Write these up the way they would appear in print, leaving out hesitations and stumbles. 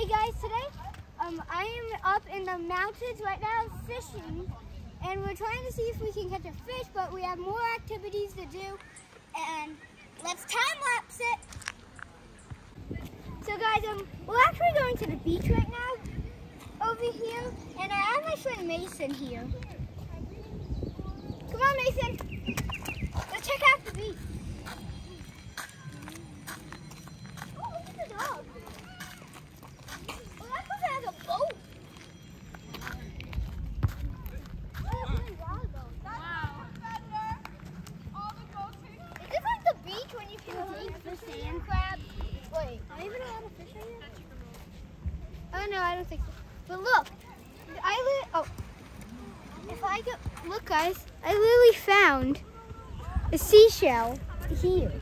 Hey guys, today I am up in the mountains right now fishing, and we're trying to see if we can catch a fish, but we have more activities to do, and let's time lapse it. So guys, we're actually going to the beach right now over here, and I have my friend Mason here. Come on, Mason, let's check out the beach. No, I don't think so. But look, look guys, I literally found a seashell here.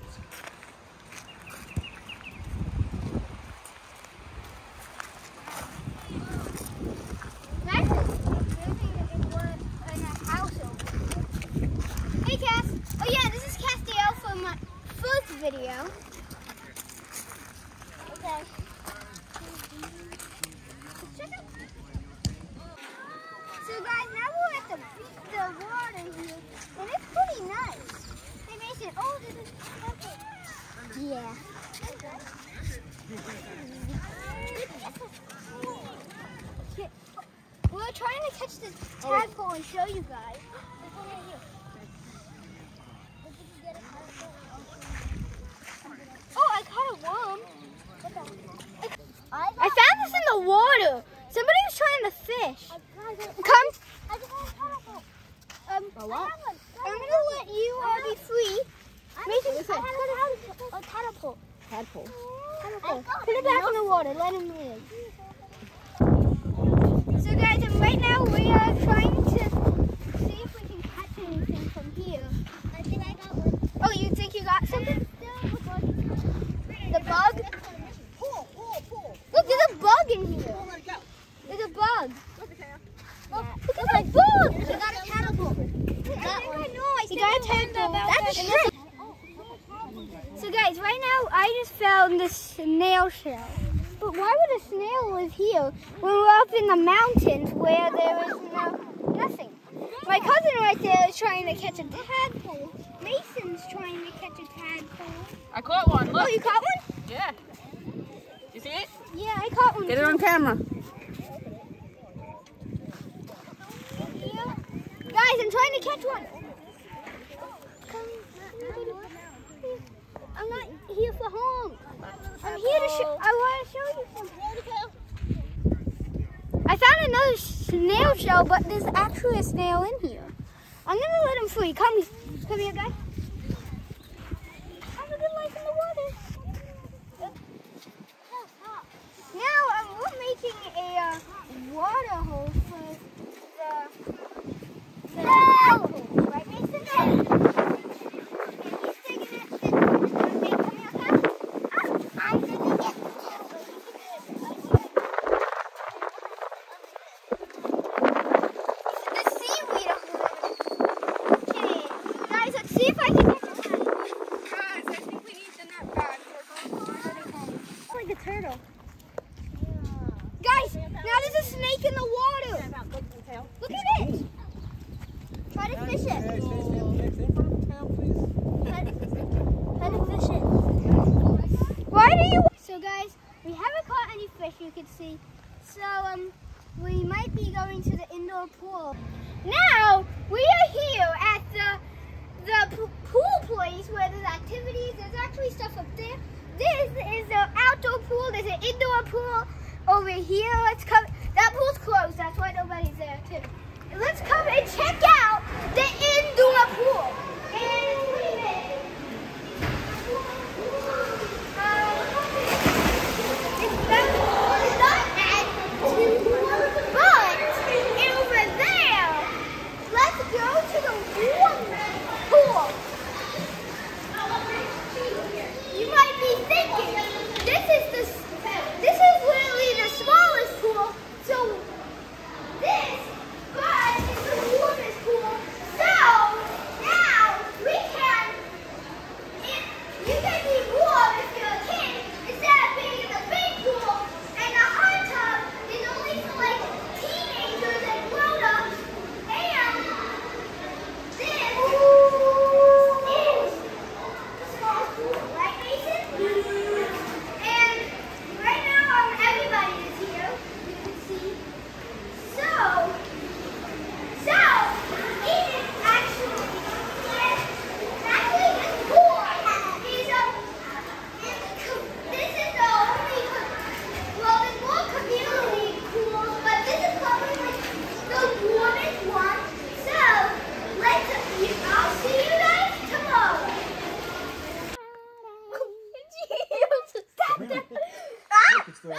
Hey Cass, oh yeah, this is Castiel from my first video. Okay. So guys, now we're at the water here, and it's pretty nice. Hey Mason, oh, this is okay. Yeah. Okay. We're trying to catch this tadpole and show you guys. This one right here. Oh, I caught a worm. I found this in the water. Somebody was trying to fish. Come. I'm going to let you all be free. I have a tadpole. Tadpole. Put it back in the water. Let him live. So guys, right now we are trying to see if we can catch anything from here. I think I got one. Oh, you think you got something? The bug? Look, there's a bug in here. There's a bug. Look at that bug. He got a tadpole. He got a tadpole. That's a shrimp. So guys, right now I just found this snail shell. But why would a snail live here when we're up in the mountains where there is nothing? My cousin right there is trying to catch a tadpole. Mason's trying to catch a tadpole. I caught one. Look. Oh, you caught one? Yeah. You see it? Yeah, I caught one. Get it on camera. Guys, I'm trying to catch one. I'm not here for home. I'm here to show. I want to show you something. I found another snail shell, but there's actually a snail in here. I'm gonna let him free. Come here, guys. Have a good life in the water. Now we're making a water hole for the. Turtle. Yeah. Guys, now there's a snake in the water. Look at it. Try to fish it. Try to fish it. So guys, we haven't caught any fish, you can see. So we might be going to the indoor pool. Now we are here at the pool place where there's activities. There's actually stuff up there. This is the outdoor pool. There's an indoor pool over here. Let's come. That pool's closed. That's why nobody's there too. Let's come and check out the indoor pool. And it's pretty big. It's not at 2, but over there. Let's go to the warm pool. You might be thinking, this is literally the smallest pool, so this, but it's the warmest pool, so now we can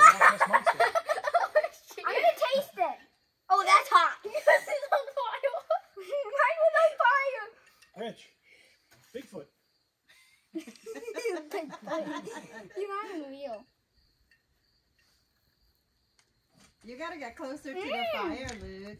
I'm going to taste it. Oh, that's hot. This is on fire. Mine was on fire. Rich. Bigfoot. You're on a wheel. You got to get closer to the fire, Luke.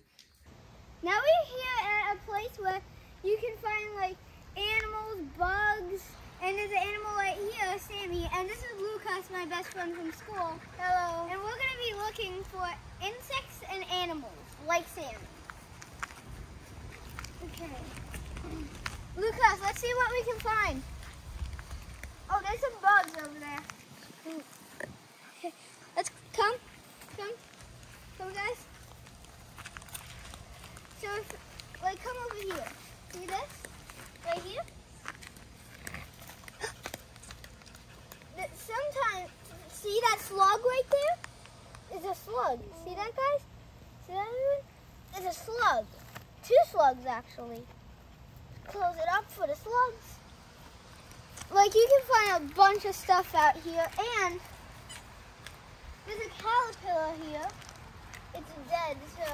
Now we're here at a place where you can find, like, animals, bugs, and there's an animal right here, Sammy, and this is Lucas, my best friend from school. Hello. And we're going to be looking for insects and animals, like Sammy. Okay. Lucas, let's see what we can find. Oh, there's some bugs over there. Okay. Let's come. Come, guys. So, like, come over here. See this? Right here? Sometimes, see that slug right there? It's a slug. See that, guys? See that? It's a slug. Two slugs, actually. Close it up for the slugs. Like, you can find a bunch of stuff out here. And there's a caterpillar here. It's dead, so.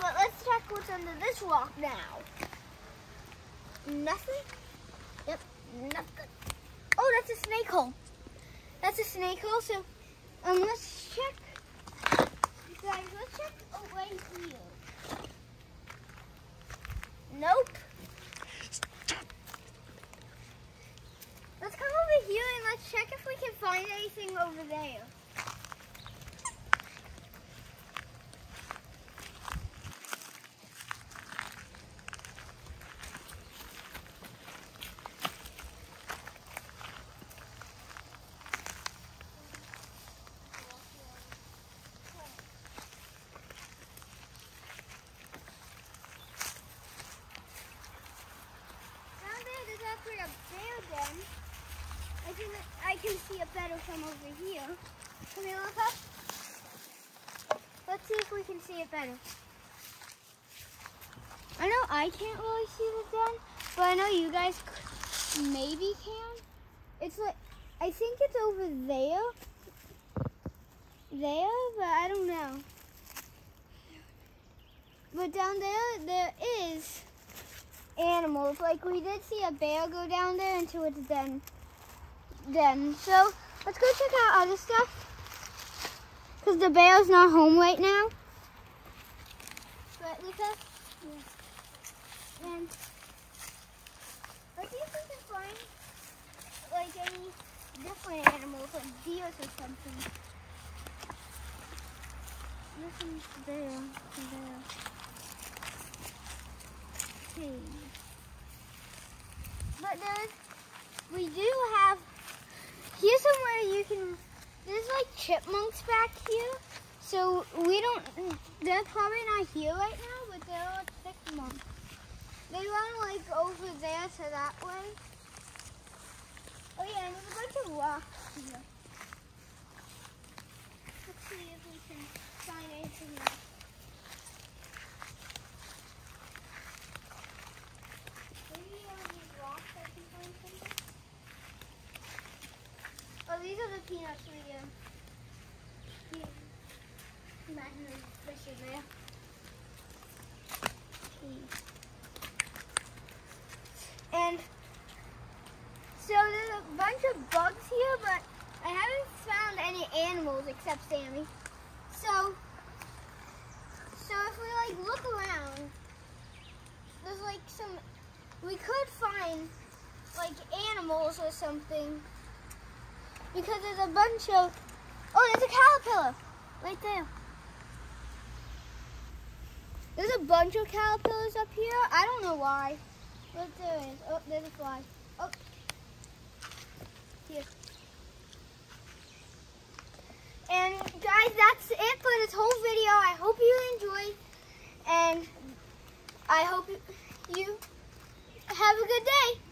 But let's check what's under this rock now. Nothing? Yep, nothing. Oh, that's a snake hole. That's a snake hole, so let's check. Guys, let's check away here. Nope. Let's come over here and let's check if we can find anything over there. I can see a better from over here. Can we look up? Let's see if we can see it better. I know I can't really see the den, but I know you guys maybe can. It's like, I think it's over there. There, but I don't know. But down there, there is animals. Like, we did see a bear go down there into its den. So let's go check out other stuff because the bear's not home right now. Right, Luca? Yeah. And let's see if we can find like any different animals, like deer or something. Nothing there. Okay. But there's, we do have. Here's somewhere you can, there's like chipmunks back here, so we don't, they're probably not here right now, but they're all chipmunks. They run like over there to that way. Oh yeah, and there's a bunch of rocks here. Let's see if we can find anything else. Maybe on these rocks I can find something. Oh, these are the peanuts we do. Imagine the fish are there. And so there's a bunch of bugs here, but I haven't found any animals except Sammy. So if we like look around, there's like some, we could find like animals or something. Because there's a bunch of, oh, there's a caterpillar right there. There's a bunch of caterpillars up here. I don't know why, but there is. Oh, there's a fly. Oh, here. And guys, that's it for this whole video. I hope you enjoyed, and I hope you have a good day.